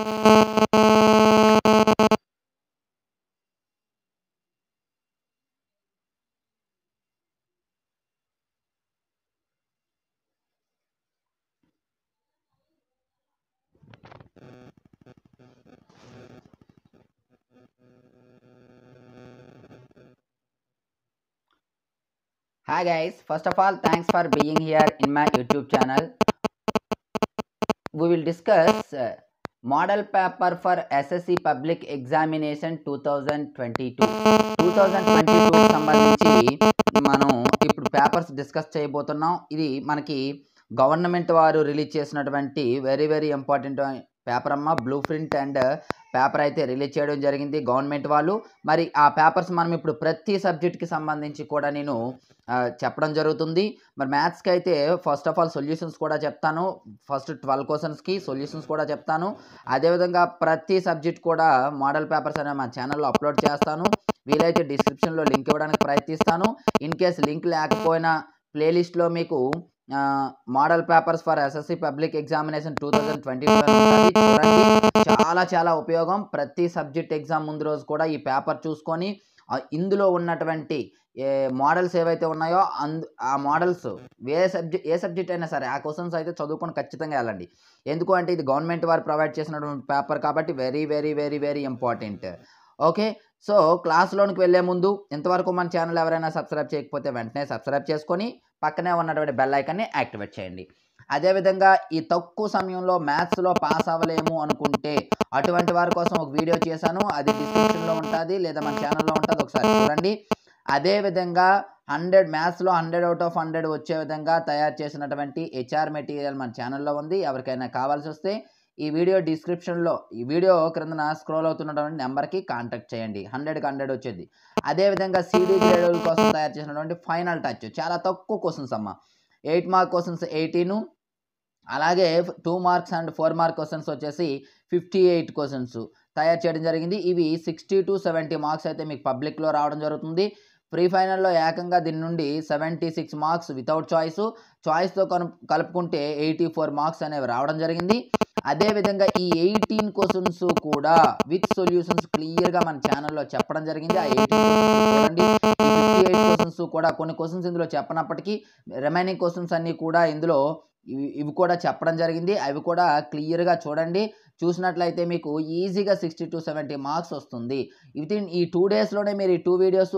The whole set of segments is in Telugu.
Hi guys, first of all, thanks for being here in my YouTube channel. We will discuss model paper for SSC Public Examination 2022. 2022 సంబంధించి మనం ఇప్పుడు పేపర్స్ డిస్కస్ చేయబోతున్నాం. ఇది మనకి గవర్నమెంట్ వారు రిలీజ్ చేసినటువంటి వెరీ వెరీ ఇంపార్టెంట్ పేపర్ అమ్మ, బ్లూ ప్రింట్ అండ్ పేపర్ అయితే రిలీజ్ చేయడం జరిగింది గవర్నమెంట్ వాళ్ళు. మరి ఆ పేపర్స్ మనం ఇప్పుడు ప్రతి సబ్జెక్ట్కి సంబంధించి కూడా నేను చెప్పడం జరుగుతుంది. మరి మ్యాథ్స్కి అయితే ఫస్ట్ ఆఫ్ ఆల్ సొల్యూషన్స్ కూడా చెప్తాను, ఫస్ట్ 12 క్వశ్చన్స్కి సొల్యూషన్స్ కూడా చెప్తాను. అదేవిధంగా ప్రతి సబ్జెక్ట్ కూడా మోడల్ పేపర్స్ అనేవి మా ఛానల్లో అప్లోడ్ చేస్తాను. వీలైతే డిస్క్రిప్షన్లో లింక్ ఇవ్వడానికి ప్రయత్నిస్తాను. ఇన్ కేస్ లింక్ లేకపోయినా ప్లేలిస్ట్లో మీకు model papers for SSC public examination 2022 చూడండి, చాలా ఉపయోగం. ప్రతి సబ్జెక్ట్ ఎగ్జామ్ ముందు రోజు కూడా ఈ పేపర్ చూసుకొని ఇందులో ఉన్నటువంటి మోడల్స్ ఏవైతే ఉన్నాయో ఆ మోడల్స్ ఏ సబ్జెక్ట్ అయినా సరే ఆ క్వశ్చన్స్ అయితే చదువుకొని ఖచ్చితంగా వెళ్ళండి. ఎందుకు అంటే ఇది గవర్నమెంట్ వారు ప్రొవైడ్ చేసినటువంటి పేపర్ కాబట్టి very very very very important. Okay, so క్లాస్లోనికి వెళ్ళే ముందు, ఇంతవరకు మన ఛానల్ ఎవరైనా సబ్స్క్రైబ్ చేయకపోతే వెంటనే సబ్స్క్రైబ్ చేసుకొని పక్కనే ఉన్నటువంటి బెల్ ఐకాన్ని యాక్టివేట్ చేయండి. అదేవిధంగా ఈ తక్కువ సమయంలో మ్యాథ్స్లో పాస్ అవ్వలేము అనుకుంటే అటువంటి వారి కోసం ఒక వీడియో చేశాను, అది డిస్క్రిప్షన్లో ఉంటుంది లేదా మన ఛానల్లో ఉంటుంది, ఒకసారి చూడండి. అదేవిధంగా 100 మ్యాథ్స్లో 100/100 వచ్చే విధంగా తయారు చేసినటువంటి HR మెటీరియల్ మన ఛానల్లో ఉంది. ఎవరికైనా కావాల్సి వస్తే ఈ వీడియో డిస్క్రిప్షన్లో, ఈ వీడియో క్రిందన స్క్రోల్ అవుతున్నటువంటి నెంబర్కి కాంటాక్ట్ చేయండి. 100/100 వచ్చేది. అదేవిధంగా సిడీ గ్రేడ్ కోసం తయారు చేసినటువంటి ఫైనల్ టచ్, చాలా తక్కువ క్వశ్చన్స్ అమ్మ. 8 మార్క్ క్వశ్చన్స్ 18, అలాగే 2 మార్క్స్ అండ్ 4 మార్క్ క్వశ్చన్స్ వచ్చేసి 58 క్వశ్చన్స్ తయారు చేయడం జరిగింది. ఇవి 60 to 70 మార్క్స్ అయితే మీకు పబ్లిక్లో రావడం జరుగుతుంది. ప్రీ ఫైనల్లో ఏకంగా దీని నుండి 76 మార్క్స్ వితౌట్ చాయిస్, చాయిస్తో కలుపుకుంటే 84 మార్క్స్ అనేవి రావడం జరిగింది. అదేవిధంగా ఈ 18 క్వశ్చన్స్ కూడా విత్ సొల్యూషన్స్ క్లియర్గా మన ఛానల్లో చెప్పడం జరిగింది. ఆ 58 క్వశ్చన్స్ కూడా, కొన్ని క్వశ్చన్స్ ఇందులో చెప్పనప్పటికీ రిమైనింగ్ క్వశ్చన్స్ అన్నీ కూడా ఇందులో ఇవి కూడా చెప్పడం జరిగింది. అవి కూడా క్లియర్గా చూడండి. చూసినట్లయితే మీకు ఈజీగా 60 to 70 మార్క్స్ వస్తుంది. వితిన్ ఈ 2 డేస్లోనే మీరు ఈ 2 వీడియోస్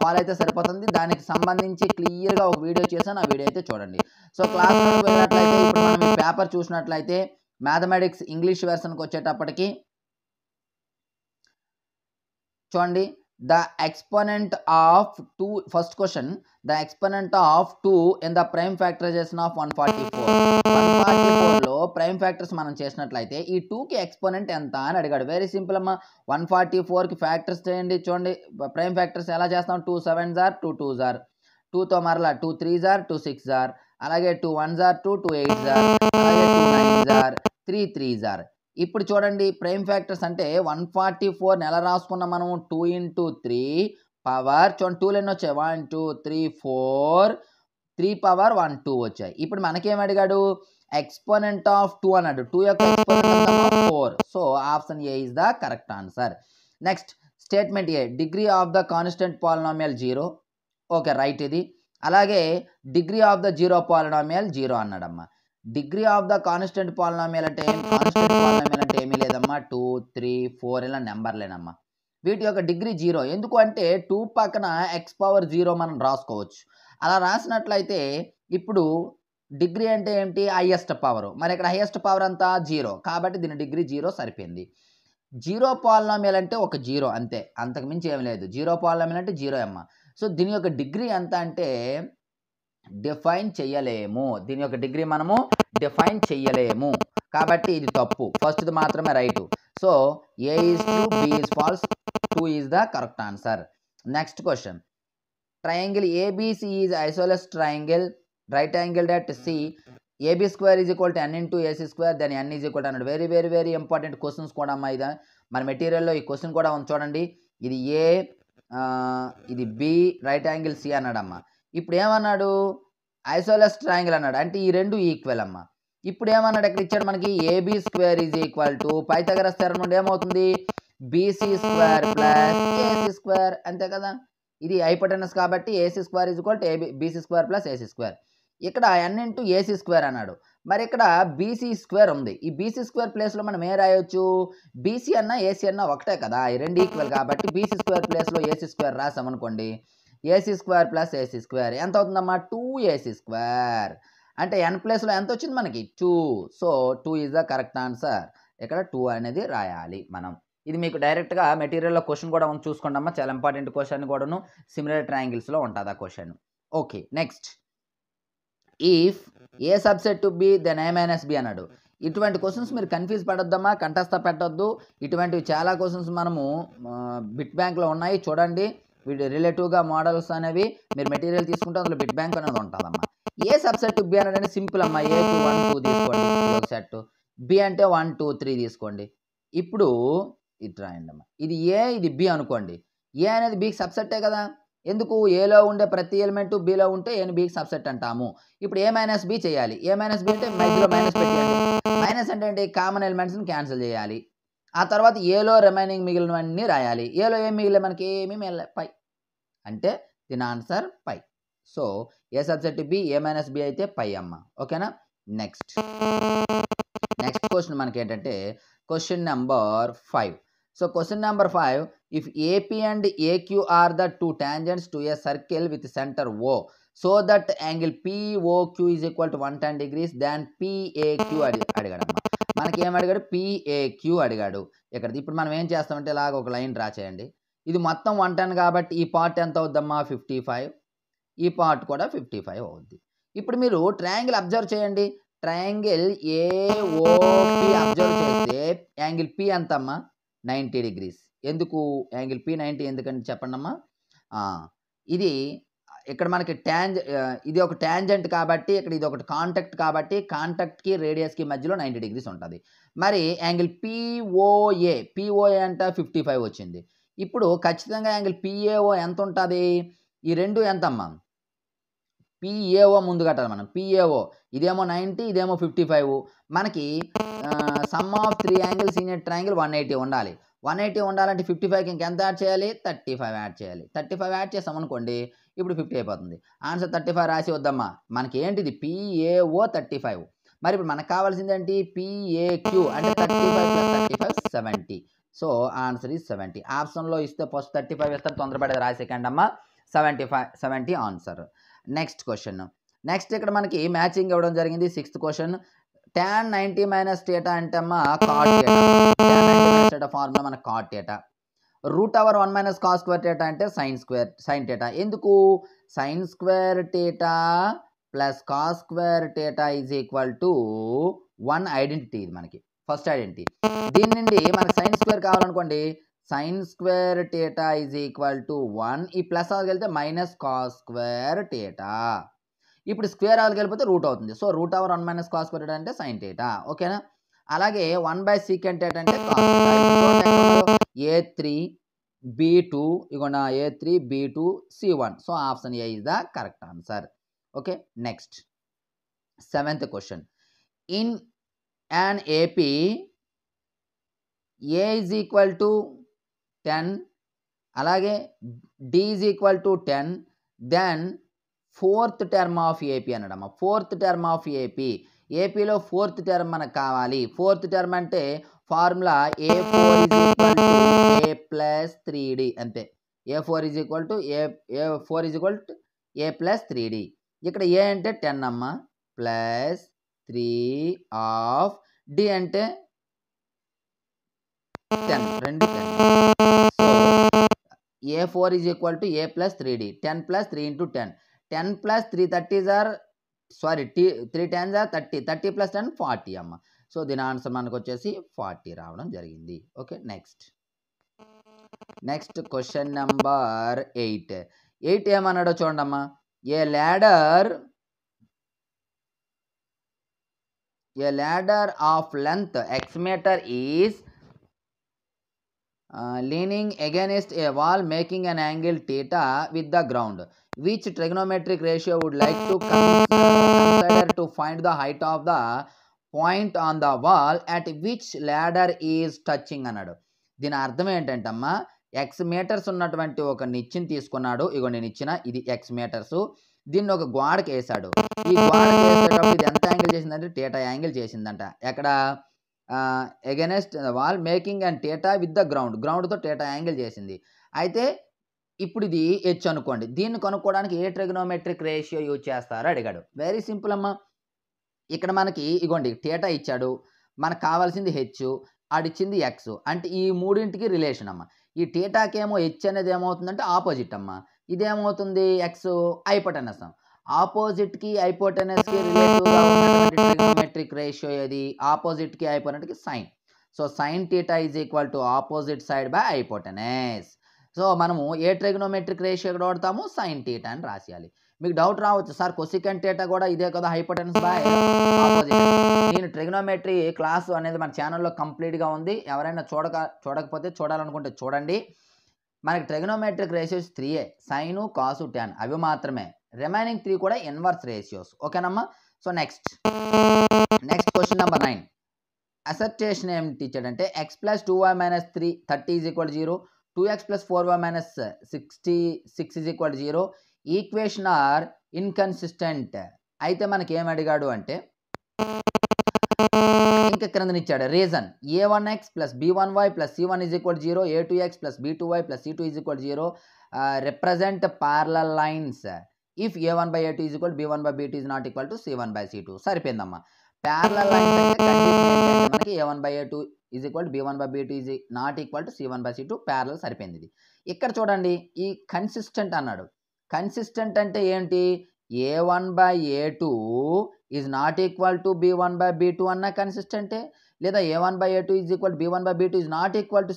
ఫాలో అయితే సరిపోతుంది. దానికి సంబంధించి క్లియర్గా ఒక వీడియో చేశాను, ఆ వీడియో అయితే చూడండి. సో క్లాస్లో వెళ్ళినట్లయితే ఇప్పుడు మనం ఈ పేపర్ చూసినట్లయితే మ్యాథమెటిక్స్ ఇంగ్లీష్ వెర్షన్కి వచ్చేటప్పటికి చూడండి. The exponent of 2, first question, the exponent of 2 in the prime factorization of 144. 144లో ప్రైమ్ ఫ్యాక్టర్స్ మనం చేసినట్లయితే ఈ 2కి ఎక్స్పోనెంట్ ఎంత అని అడిగాడు. వెరీ సింపుల్ అమ్మ, 144కి ఫ్యాక్టర్స్ చేయండి. చూడండి ప్రైమ్ ఫ్యాక్టర్స్ ఎలా చేస్తాం. 2 7s are 2 2s are, 2తో మరలా 2 3s are 2 6s are, అలాగే 2 1s are 2 2 8s are, అలాగే 2 9s are 3 3s are. ఇప్పుడు చూడండి ప్రైమ్ ఫ్యాక్టర్స్ అంటే 144 ఎలా రాసుకున్నాం మనము. 2 into 3 power, చూడండి 2 లెన్ వచ్చాయి. 1 2 3 4, 3 power 1 2 వచ్చాయి. ఇప్పుడు మనకేం అడిగాడు, ఎక్స్పోనెంట్ ఆఫ్ 2 అన్నాడు. 2 యొక్క exponent 4. So option A is the correct answer. Next statement A, degree of the constant polynomial 0. Okay right, ఇది అలాగే డిగ్రీ ఆఫ్ ద 0 పాలినామియల్ 0 అన్నాడమ్మా. Degree of the constant polynomial అంటే ఏం, కాన్స్టెంట్ పాలినామియల్ అంటే ఏమీ లేదమ్మా. 2 3 4 ఇలా నెంబర్లేనమ్మా. వీటి యొక్క డిగ్రీ 0. ఎందుకు అంటే 2 పక్కన x power 0 మనం రాసుకోవచ్చు. అలా రాసినట్లయితే ఇప్పుడు డిగ్రీ అంటే ఏంటి, హైయెస్ట్ పవర్. మరి ఇక్కడ హైయెస్ట్ పవర్ అంతా 0 కాబట్టి దీని డిగ్రీ 0 సరిపోయింది. 0 పాలినామియల్ అంటే ఒక 0 అంతే, అంతకుమించి ఏమి లేదు. 0 పాలినామియల్ అంటే 0 అమ్మ. సో దీని యొక్క డిగ్రీ ఎంత అంటే డిఫైన్ చేయలేము. దీని యొక్క డిగ్రీ మనము డిఫైన్ చేయలేము కాబట్టి ఇది తప్పు. ఫస్ట్ది మాత్రమే right. So A is true B is false, 2 is the correct answer. Next question, triangle ABC is isosceles triangle right angled at C. AB square is equal to n into AC square, then n is equal to అన్నాడు. Very very very important questions కూడా అమ్మా. ఇది మన మెటీరియల్లో ఈ క్వశ్చన్ కూడా ఉంది. చూడండి ఇది A, ఇది B, రైట్ యాంగిల్ C అన్నాడమ్మా. ఇప్పుడు ఏమన్నాడు, ఐసోలస్ ట్రయాంగిల్ అన్నాడు. అంటే ఈ రెండు ఈక్వల్ అమ్మ. ఇప్పుడు ఏమన్నాడు ఇక్కడ ఇచ్చాడు మనకి AB square is equal to Pythagoras theorem నుండి ఏమవుతుంది BC square plus AC square అంతే కదా ఇది హైపోటెనస్ కాబట్టి AC square is equal to BC square plus AC square ఇక్కడ n ఇంటూ AC స్క్వేర్ అన్నాడు మరి ఇక్కడ BC స్క్వేర్ ఉంది ఈ BC స్క్వేర్ ప్లేస్ లో మనం ఏ రాయొచ్చు BC అన్న AC అన్న ఒకటే కదా ఈ రెండు ఈక్వల్ కాబట్టి BC స్క్వేర్ ప్లేస్ లో AC స్క్వేర్ రాసాం అనుకోండి AC square plus AC square ఎంత అవుతుందమ్మా 2AC స్క్వేర్ అంటే n ప్లేస్ లో ఎంత వచ్చింది మనకి 2 so 2 is the correct answer ఇక్కడ 2 అనేది రాయాలి మనం ఇది మీకు డైరెక్ట్ గా మెటీరియల్ లో క్వశ్చన్ కూడా మనం చూసుకోండి అమ్మా చాలా ఇంపార్టెంట్ క్వశ్చన్ కూడాను సిమిలర్ ట్రయాంగిల్స్ లో ఉంటది ఆ question okay next if a subset to b then a minus b అన్నాడు ఇటువంటి క్వశ్చన్స్ మీరు కన్ఫ్యూజ్ పడొద్దమ్మా కంటస్థ పెట్టొద్దు ఇటువంటివి చాలా క్వశ్చన్స్ మనము బిట్ బ్యాంక్ లో ఉన్నాయి చూడండి వీటి రిలేటివ్ గా మోడల్స్ అనేవి మీరు మెటీరియల్ తీసుకుంటే అందులో బిట్ బ్యాంక్ అనేది ఉంటుందమ్మా ఏ సబ్సెట్ బి అనేది సింపుల్ అమ్మా ఏ 1 2 తీసుకోండి ఒక సెట్ బి అంటే 1 2 3 తీసుకోండి ఇప్పుడు ఇది రాయండి అమ్మా ఇది ఏ ఇది బి అనుకోండి ఏ అనేది బికి సబ్సెట్టే కదా ఎందుకు ఏలో ఉండే ప్రతి ఎలిమెంట్ బిలో ఉంటే ఏని బికి సబ్సెట్ అంటాము ఇప్పుడు ఏ మైనస్ బి చేయాలి ఏ మైనస్ బి అంటే మధ్యలో మైనస్ పెట్టేయండి మైనస్ అంటే ఏంటి కామన్ ఎలిమెంట్స్ని క్యాన్సిల్ చేయాలి ఆ తర్వాత ఏలో రిమైనింగ్ మిగిలినవన్నీ రాయాలి ఏలో ఏం మిగిలే మనకి ఏమీ మిగిలే పై అంటే దీని answer phi so A subset B A minus B అయితే పై అమ్మ ఓకేనా నెక్స్ట్ నెక్స్ట్ క్వశ్చన్ మనకి ఏంటంటే question number 5 So question number 5, if AP and AQ are the two tangents to a circle with center O, so that angle POQ is equal to 110 degrees, then PAQ అడిగాడు మనకి ఏం అడిగాడు PAQ అడిగాడు ఇక్కడ ఇప్పుడు మనం ఏం చేస్తామంటే ఇలాగ ఒక లైన్ డ్రా చేయండి ఇది మొత్తం 110 కాబట్టి ఈ పార్ట్ ఎంత అవుద్దమ్మా 55 ఈ పార్ట్ కూడా 55 అవుద్ది ఇప్పుడు మీరు ట్రయాంగిల్ అబ్జర్వ్ చేయండి ట్రయాంగిల్ AOP అబ్జర్వ్ చేస్తే యాంగిల్ P ఎంతమ్మా 90 degrees ఎందుకు యాంగిల్ పి 90 ఎందుకంటే చెప్పండి అమ్మా ఇది ఇక్కడ మనకి ఇది ఒక ట్యాంజెంట్ కాబట్టి ఇక్కడ ఇది ఒకటి కాంటాక్ట్ కాబట్టి కాంటాక్ట్కి రేడియస్కి మధ్యలో 90 degrees ఉంటుంది మరి యాంగిల్ POA POA అంటే 55 వచ్చింది ఇప్పుడు ఖచ్చితంగా యాంగిల్ PAO ఎంత ఉంటుంది ఈ రెండు ఎంత అమ్మా PAO ముందు కట్టాలి మనం PAO ఇదేమో 90 ఇదేమో 55 మనకి sum of 3 angles in a triangle 180 ఉండాలి 180 ఉండాలంటే 55 ఇంకెంత యాడ్ చేయాలి 35 యాడ్ చేయాలి 35 యాడ్ చేసాం అనుకోండి ఇప్పుడు 50 అయిపోతుంది ఆన్సర్ 35 రాసి వద్దమ్మా మనకి ఏంటిది PAO 35 మరి ఇప్పుడు మనకు కావాల్సింది ఏంటి PAQ అంటే 35 + 35 70 సో ఆన్సర్ ఈజ్ 70 ఆప్షన్లో ఇస్తే ఫస్ట్ 35 ఇస్తారు తొందరపడేది రాసేకండి అమ్మా 70 ఆన్సర్ నెక్స్ట్ క్వశ్చన్ నెక్స్ట్ ఇక్కడ మనకి మ్యాచింగ్ ఇవ్వడం జరిగింది 6th question tan 90 minus theta అంటే అమ్మా cot theta tan 90 minus theta formula మనకు cot theta root over 1 minus cos square theta అంటే sin థీటా ఎందుకు sin square theta plus cos square theta is equal to 1 identity ఇది మనకి ఫస్ట్ ఐడెంటిటీ దీని నుండి మనకు sin స్క్వేర్ కావాలనుకోండి sin square theta is equal to 1 ఈ ప్లస్ ఆల్కెళ్తే మైనస్ cos square theta ఇప్పుడు స్క్వేర్ ఆల్కెళ్ళిపోతే రూట్ అవుతుంది so root over 1 minus cos square theta అంటే sin theta ఓకేనా అలాగే 1/secant theta అంటే cos theta a3 b2 ఇగోన a3 b2 c1 so option A is the correct answer okay next 7th question in an AP A is equal to 10 అలాగే D is equal to 10 then fourth term of AP అన్నాడమ్మా fourth term of AP APలో fourth term మనకు కావాలి fourth term అంటే formula A4 is equal to A plus 3D అంతే A4 is equal to A plus 3D ఇక్కడ A అంటే 10 అమ్మా plus 3 of D అంటే 10 రెండు 10 so A4 is equal to A plus 3D 10 plus 3 into 10 10 plus 3 30s are sorry 3 tens are 30 30 plus 10 40 అమ్మ సో దీని ఆన్సర్ మనకు వచ్చేసి 40 రావడం జరిగింది okay next next question number 8 ఏమన్నాడో చూడండి అమ్మా A ladder of length x meter is leaning against a wall making an angle theta with the ground which trigonometric ratio would like to consider to find the height of the point on the wall at which ladder is touching anadu. దీని అర్థం ఏంటంటమ్మా, ఎక్స్ మీటర్స్ ఉన్నటువంటి ఒక నిచ్చిని తీసుకున్నాడు. ఇగోండి నిచ్చిన, ఇది ఎక్స్ మీటర్స్. దీన్ని ఒక గోడకి వేసాడు. ఈ గోడకి వేసేటప్పుడు ఇది ఎంత యాంగిల్ చేసిందంటే థీటా యాంగిల్ చేసిందంట. ఎక్కడ against wall making and theta with the ground, గ్రౌండ్తో థీటా యాంగిల్ చేసింది. అయితే ఇప్పుడు ఇది హెచ్ అనుకోండి. దీన్ని కనుక్కోవడానికి ఏ ట్రిగ్నోమెట్రిక్ రేషియో యూజ్ చేస్తారో అడిగాడు. వెరీ సింపుల్ అమ్మా. ఇక్కడ మనకి ఇగోండి థీటా ఇచ్చాడు, మనకు కావాల్సింది హెచ్, ఆడిచ్చింది ఎక్స్. అంటే ఈ మూడింటికి రిలేషన్ అమ్మ. ఈ థీటాకేమో హెచ్ అనేది ఏమవుతుందంటే ఆపోజిట్ అమ్మ, ఇదేమవుతుంది ఎక్స్ హైపోటెనస్. ఆపోజిట్కి హైపోటెనస్కి రిలేటివ్గా ఉన్నటువంటి ట్రిగ్నోమెట్రిక్ రేషియో ఏది? ఆపోజిట్కి హైపోటెనస్కి sine. So sine theta is equal to opposite side by hypotenuse. So మనము ఏ ట్రిగ్నోమెట్రిక్ రేషియో ఎక్కడ వాడతాము? సైన్ థీటా అని రాసేయాలి. మీకు డౌట్ రావచ్చు, సార్ కొసెకంట్ థీటా కూడా ఇదే కదా హైపోటెనస్ బై ఆపోజిట్. నేను ట్రిగ్నోమెట్రీ క్లాసు అనేది మన ఛానల్లో కంప్లీట్గా ఉంది. ఎవరైనా చూడకపోతే చూడాలనుకుంటే చూడండి. మనకి trigonometric ratios 3 sine cos tan అవి మాత్రమే. రిమైనింగ్ 3 కూడా ఇన్వర్స్ రేషియోస్. ఓకేనమ్మా. So next question number 9. Assertion ఏమిటి ఇచ్చాడంటే x plus 2y-3 30 is equal 0, 2x + 4y-66 is equal 0. Equation are inconsistent. అయితే మనకి ఏం అడిగాడు అంటే ఇంకా క్రిందనిచ్చాడు reason. a1x + b1y + c1 = 0, a2x + b2y + c2 = 0. Represent parallel lines if a1/a2 = b1/b2 ≠ c1/c2. సరిపోయిందమ్మా. పారలల్ లైన్స్ అంటే మనకి a1/a2 = b1/b2 ≠ c1/c2 పారలల్. సరిపోయింది. ఇది ఇక్కడ చూడండి ఈ కన్సిస్టెంట్ అన్నాడు. కన్సిస్టెంట్ అంటే ఏంటి? a1/a2 ≠ b1/b2 అన్న కన్సిస్టెంటే, లేదా a1/a2 = b1/b2 ≠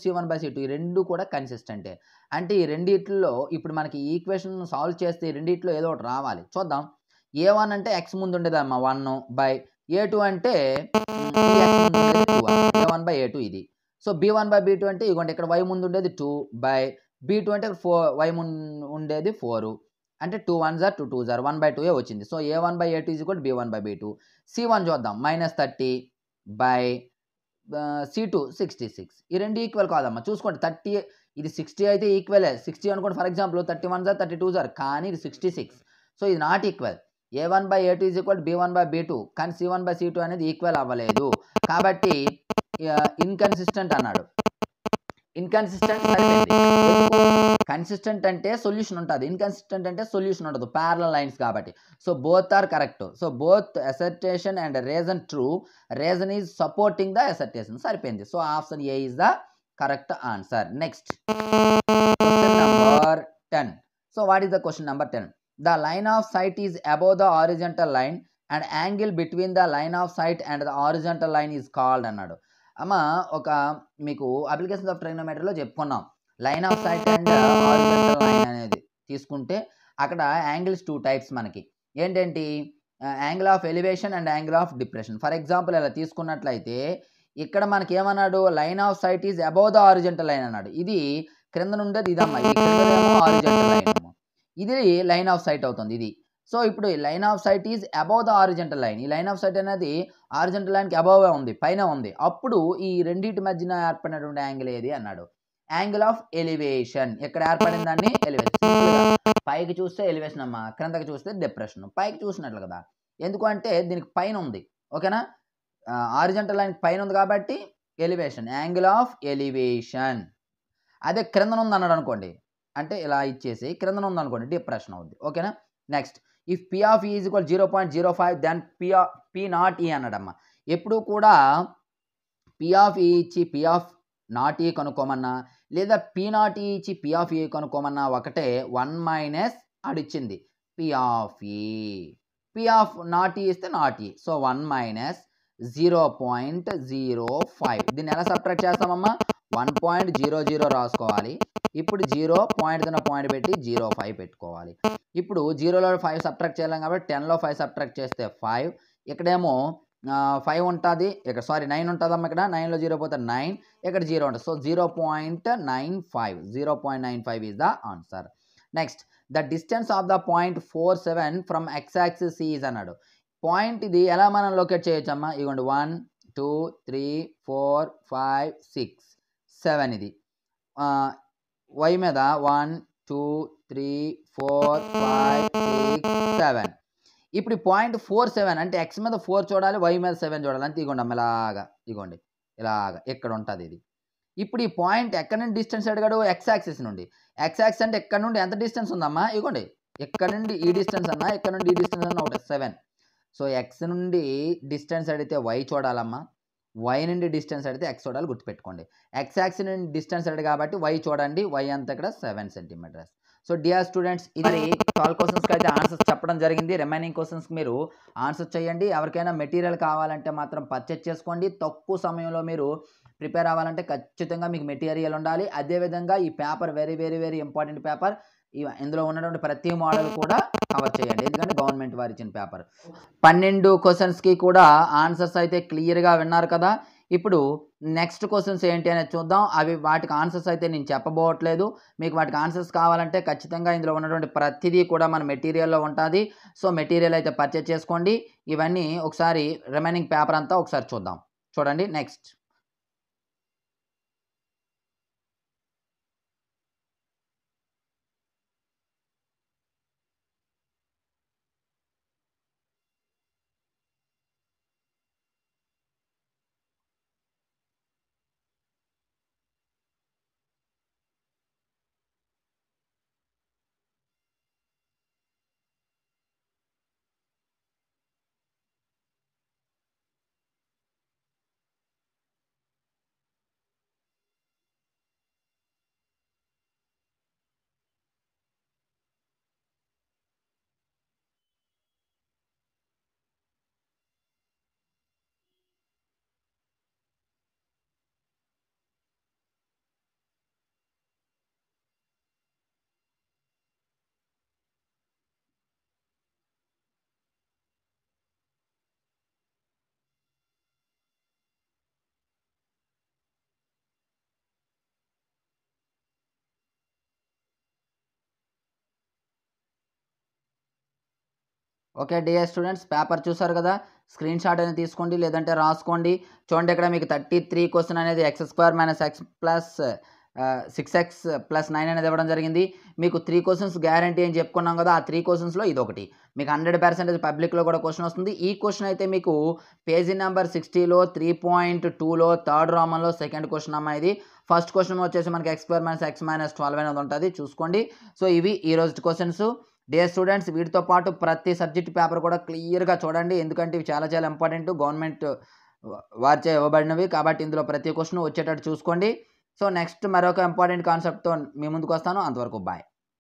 c1/c2 ఈ రెండు కూడా కన్సిస్టెంటే. అంటే ఈ రెండిట్లో ఇప్పుడు మనకి ఈక్వేషన్ సాల్వ్ చేస్తే ఈ రెండిట్లో ఏదో ఒకటి రావాలి. చూద్దాం. a1 అంటే ఎక్స్ ముందు ఉండేదమ్మా 1/a2 అంటే a1/a2 ఇది. సో b1/b2 అంటే ఇదిగోండి ఇక్కడ y ముందు ఉండేది 2/b2 అంటే 4y ముందు ఉండేది 4. అంటే 2 1s are 2 2s are 1/2 వచ్చింది. So a1/a2 = b1/b2. c1 చూద్దాం, -30/c2 66. ఈ రెండు ఈక్వల్ కాదమ్మా. చూసుకోండి 30 ఇది 60 అయితే ఈక్వలే. 60 అనుకోండి for example 31s are 32s are, కానీ ఇది 66. సో ఇది నాట్ ఈక్వల్. a1/a2 = b1/b2 కానీ c1/c2 అనేది ఈక్వల్ అవ్వలేదు. కాబట్టి ఇన్కన్సిస్టెంట్ అన్నాడు. ఇన్కన్సిస్టెంట్ కన్సిస్టెంట్ అంటే సొల్యూషన్ ఉంటుంది, ఇన్కన్సిస్టెంట్ అంటే సొల్యూషన్ ఉండదు, పారలల్ లైన్స్ కాబట్టి. So both are correct. So both assertion and reason true. Reason is supporting the assertion. సరిపోయింది. So option A is the correct answer. Next question number 10. So what is the question number 10? The line of sight is above the horizontal line and angle between the line of sight and the horizontal line is called అన్నాడు. అమ్మ ఒక మీకు అప్లికేషన్స్ ఆఫ్ ట్రైగ్నోమెట్రీలో చెప్పుకున్నాం line of sight and horizontal line అనేది తీసుకుంటే అక్కడ యాంగిల్స్ 2 types మనకి. ఏంటంటే angle of elevation and angle of depression. For example ఇలా తీసుకున్నట్లయితే ఇక్కడ మనకి ఏమన్నాడు, line of sight is above the horizontal line అన్నాడు. ఇది క్రింద నుండేది ఇదమ్మా, ఇది హారిజాంటల్ లైన్, ఇది లైన్ ఆఫ్ సైట్ అవుతుంది ఇది. సో ఇప్పుడు line of sight is above the horizontal line. ఈ లైన్ ఆఫ్ సైట్ అనేది హారిజాంటల్ లైన్కి అబౌవే ఉంది, పైన ఉంది. అప్పుడు ఈ రెండింటి మధ్యన ఏర్పడినటువంటి యాంగిల్ ఏది అన్నాడు, యాంగిల్ ఆఫ్ ఎలివేషన్. ఇక్కడ ఏర్పడిన దాన్ని ఎలివేషన్. పైకి చూస్తే ఎలివేషన్ అమ్మ, క్రిందకి చూస్తే డిప్రెషన్. పైకి చూసినట్లు కదా, ఎందుకంటే దీనికి పైన ఉంది. ఓకేనా, హారిజాంటల్ లైన్ పైన ఉంది కాబట్టి ఎలివేషన్, యాంగిల్ ఆఫ్ ఎలివేషన్. అదే క్రిందన ఉంది అన్నాడు అనుకోండి, అంటే ఇలా ఇచ్చేసి క్రిందన ఉంది అనుకోండి డిప్రెషన్ అవుద్ది. ఓకేనా. Next if p(e) = 0.05 then p(0e) అన్నాడమ్మా. ఎప్పుడు కూడా p(e) ఇచ్చి p(0e) కనుక్కోమన్నా, లేదా p(0e) ఇచ్చి p(e) కనుక్కోమన్నా ఒకటే. 1 - అడిచ్చింది p(e), p(0e) ఇస్తే (0e). సో 1 - 0.05. దీన్ని ఎలా సబ్ట్రాక్ట్ చేస్తామమ్మా, 1.00 రాసుకోవాలి. ఇప్పుడు 0 పాయింట్ పెట్టి 0.5 పెట్టుకోవాలి. ఇప్పుడు 0లో 5 సబ్ట్రాక్ట్ చేయాలి కాబట్టి 10లో 5 సబ్ట్రాక్ట్ చేస్తే 5. ఇక్కడేమో 5 ఉంటుంది, ఇక్కడ సారీ 9 ఉంటుందమ్మా. ఇక్కడ 9లో 0 పోతే 9, ఇక్కడ 0 ఉంటుంది. So 0.95 is the answer. Next the distance of the point 47 from x axis is అన్నాడు. point idi ela manam locate cheyochamma igondi 1 2 3 4 5 6 7 idi y meda 1 2 3 4 5 6 7 ఇప్పుడు పాయింట్ 47 అంటే x మీద 4 చూడాలి, y మీద 7 చూడాలి. అంతే ఇగోండి అమ్మ ఇలాగా ఇగోండి ఇలాగా ఇక్కడ ఉంటుంది ఇది. ఇప్పుడు ఈ పాయింట్ ఎక్కడ నుండి డిస్టెన్స్ అడిగాడు, x యాక్సిస్ నుండి. x యాక్సిస్ అంటే ఎక్కడ నుండి ఎంత డిస్టెన్స్ ఉందమ్మా ఇగోండి, ఎక్కడ నుండి ఈ డిస్టెన్స్ అన్నా ఎక్కడ నుండి ఈ డిస్టెన్స్ అన్నా ఒకటి 7. సో x నుండి డిస్టెన్స్ అడిగితే y చూడాలమ్మా, y నుండి డిస్టెన్స్ అడిగితే x చూడాలి, గుర్తుపెట్టుకోండి. x యాక్సిస్ నుండి డిస్టెన్స్ అడిగాడు కాబట్టి y చూడండి, y అంతా ఇక్కడ 7 సెంటీమీటర్స్. సో డియర్ స్టూడెంట్స్, ఇది 12 క్వశ్చన్స్కి అయితే ఆన్సర్స్ చెప్పడం జరిగింది. రిమైనింగ్ క్వశ్చన్స్కి మీరు ఆన్సర్స్ చేయండి. ఎవరికైనా మెటీరియల్ కావాలంటే మాత్రం పర్చేజ్ చేసుకోండి. తక్కువ సమయంలో మీరు ప్రిపేర్ అవ్వాలంటే ఖచ్చితంగా మీకు మెటీరియల్ ఉండాలి. అదేవిధంగా ఈ paper very very very important paper. ఇందులో ఉన్నటువంటి ప్రతి మోడల్ కూడా కవర్ చేయండి, ఎందుకంటే గవర్నమెంట్ వారు ఇచ్చిన పేపర్. 12 క్వశ్చన్స్కి కూడా ఆన్సర్స్ అయితే క్లియర్గా విన్నారు కదా. ఇప్పుడు నెక్స్ట్ క్వశ్చన్స్ ఏంటి అనేది చూద్దాం. అవి వాటికి ఆన్సర్స్ అయితే నేను చెప్పబోవట్లేదు. మీకు వాటికి ఆన్సర్స్ కావాలంటే ఖచ్చితంగా ఇందులో ఉన్నటువంటి ప్రతిదీ కూడా మన మెటీరియల్లో ఉంటుంది. సో మెటీరియల్ అయితే పర్చేజ్ చేసుకోండి. ఇవన్నీ ఒకసారి రిమైనింగ్ పేపర్ అంతా ఒకసారి చూద్దాం. చూడండి next. Okay dear students, paper చూసారు కదా. స్క్రీన్ షాట్ అనేది తీసుకోండి, లేదంటే రాసుకోండి. చూడండి ఇక్కడ మీకు 33 క్వశ్చన్ అనేది x² - x + 6x + 9 అనేది ఇవ్వడం జరిగింది. మీకు 3 క్వశ్చన్స్ గ్యారంటీ అని చెప్పుకున్నాం కదా. ఆ 3 క్వశ్చన్స్లో ఇది ఒకటి మీకు 100% పబ్లిక్లో కూడా క్వశ్చన్ వస్తుంది. ఈ క్వశ్చన్ అయితే మీకు పేజీ నెంబర్ 60లో 3.2లో 3rd Romanలో 2nd క్వశ్చన్ అమ్మ ఇది. ఫస్ట్ క్వశ్చన్ వచ్చేసి మనకి x² - x - 12 అనేది ఉంటుంది, చూసుకోండి. సో ఇవి ఈరోజు క్వశ్చన్స్. డియర్ స్టూడెంట్స్, వీటితో పాటు ప్రతి సబ్జెక్ట్ పేపర్ కూడా క్లియర్గా చూడండి, ఎందుకంటే ఇవి చాలా చాలా ఇంపార్టెంట్, గవర్నమెంట్ వారిచే ఇవ్వబడినవి కాబట్టి ఇందులో ప్రతి క్వశ్చన్ వచ్చేటట్టు చూసుకోండి. సో నెక్స్ట్ మరొక ఇంపార్టెంట్ కాన్సెప్ట్తో మీ ముందుకు వస్తాను. అంతవరకు బాయ్.